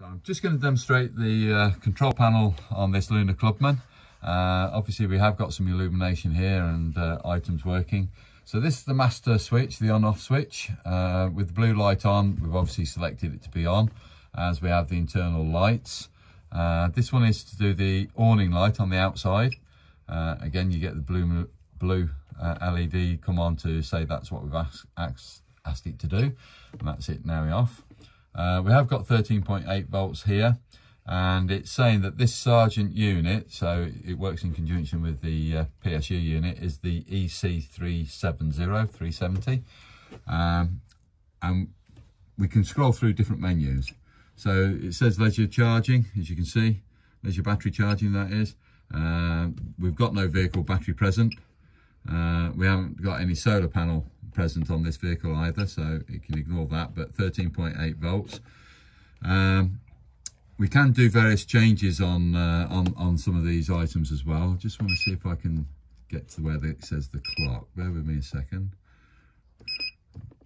So I'm just going to demonstrate the control panel on this Lunar Clubman. Obviously we have got some illumination here and items working. So this is the master switch, the on-off switch. With the blue light on, we've obviously selected it to be on, as we have the internal lights. This one is to do the awning light on the outside. Again, you get the blue LED come on to say that's what we've asked it to do, and that's it. Now we're off. We have got 13.8 volts here, and it's saying that this Sargent unit, so it works in conjunction with the PSU unit, is the EC370. And we can scroll through different menus. So it says leisure charging, as you can see, leisure battery charging, that is. We've got no vehicle battery present. We haven't got any solar panel present on this vehicle either, so it can ignore that, but 13.8 volts. We can do various changes on some of these items as well. I just want to see if I can get to where it says the clock. Bear with me a second.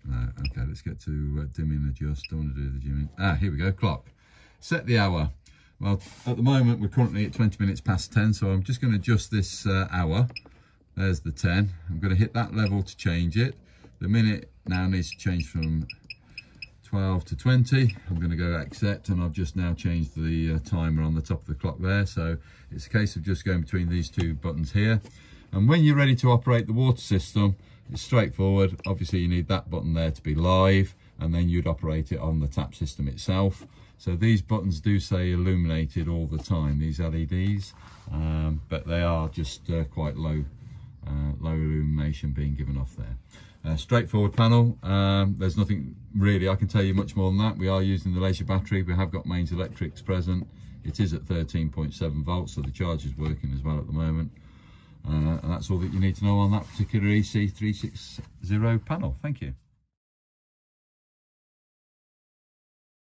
No, okay, let's get to dimming adjust. Don't want to do the dimming. Ah, here we go, clock. Set the hour. Well, at the moment, we're currently at 20 minutes past 10, so I'm just going to adjust this hour. There's the 10. I'm going to hit that level to change it. The minute now needs to change from 12 to 20. I'm going to go accept, and I've just now changed the timer on the top of the clock there. So it's a case of just going between these two buttons here. And when you're ready to operate the water system, it's straightforward. Obviously you need that button there to be live, and then you'd operate it on the tap system itself. So these buttons do say illuminated all the time, these LEDs, but they are just quite low illumination being given off there. Straightforward panel. There's nothing really I can tell you much more than that. We are using the leisure battery. We have got mains electrics present. It is at 13.7 volts, so the charge is working as well at the moment. And that's all that you need to know on that particular EC360 panel. Thank you.